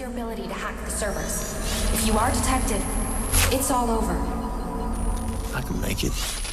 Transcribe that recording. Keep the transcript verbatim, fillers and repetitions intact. your ability to hack the servers. If you are detected, it's all over. I can make it.